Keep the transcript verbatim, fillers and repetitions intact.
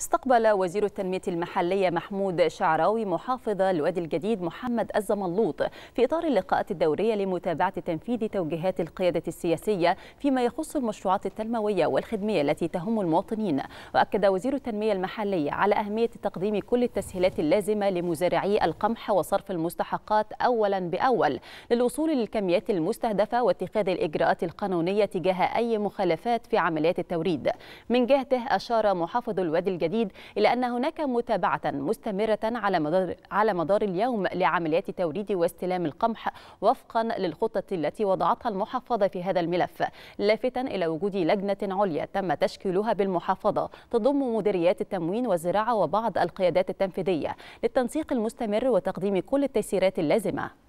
استقبل وزير التنمية المحلية محمود شعراوي محافظ الوادي الجديد محمد الزملوط في إطار اللقاءات الدورية لمتابعة تنفيذ توجيهات القيادة السياسية فيما يخص المشروعات التنموية والخدمية التي تهم المواطنين. وأكد وزير التنمية المحلية على أهمية تقديم كل التسهيلات اللازمة لمزارعي القمح وصرف المستحقات أولا بأول للوصول للكميات المستهدفة واتخاذ الإجراءات القانونية تجاه أي مخالفات في عمليات التوريد. من جهته أشار محافظ الوادي الجديد إلى أن هناك متابعة مستمرة على مدار على مدار اليوم لعمليات توريد واستلام القمح وفقا للخطة التي وضعتها المحافظة في هذا الملف، لافتا إلى وجود لجنة عليا تم تشكيلها بالمحافظة تضم مديريات التموين والزراعة وبعض القيادات التنفيذية للتنسيق المستمر وتقديم كل التيسيرات اللازمة.